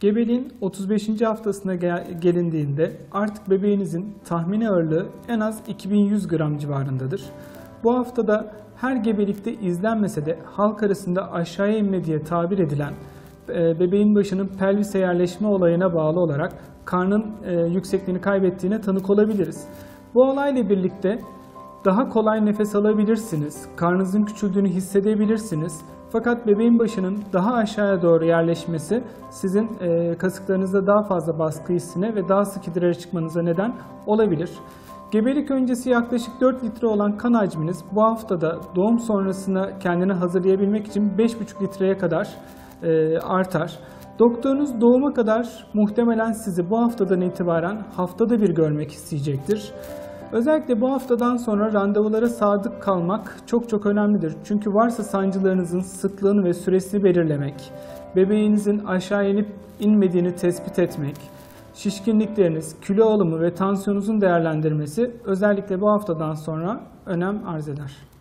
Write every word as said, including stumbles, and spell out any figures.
Gebeliğin otuz beşinci haftasına gel gelindiğinde artık bebeğinizin tahmini ağırlığı en az iki bin yüz gram civarındadır. Bu haftada her gebelikte izlenmese de halk arasında aşağıya inme diye tabir edilen bebeğin başının pelvise yerleşme olayına bağlı olarak karnın yüksekliğini kaybettiğine tanık olabiliriz. Bu olayla birlikte daha kolay nefes alabilirsiniz, karnınızın küçüldüğünü hissedebilirsiniz. Fakat bebeğin başının daha aşağıya doğru yerleşmesi sizin kasıklarınızda daha fazla baskı hissine ve daha sık idrara çıkmanıza neden olabilir. Gebelik öncesi yaklaşık dört litre olan kan hacminiz bu haftada doğum sonrasına kendini hazırlayabilmek için beş buçuk litreye kadar artar. Doktorunuz doğuma kadar muhtemelen sizi bu haftadan itibaren haftada bir görmek isteyecektir. Özellikle bu haftadan sonra randevulara sadık kalmak çok çok önemlidir. Çünkü varsa sancılarınızın sıklığını ve süresini belirlemek, bebeğinizin aşağı inip inmediğini tespit etmek, şişkinlikleriniz, kilo alımı ve tansiyonunuzun değerlendirmesi özellikle bu haftadan sonra önem arz eder.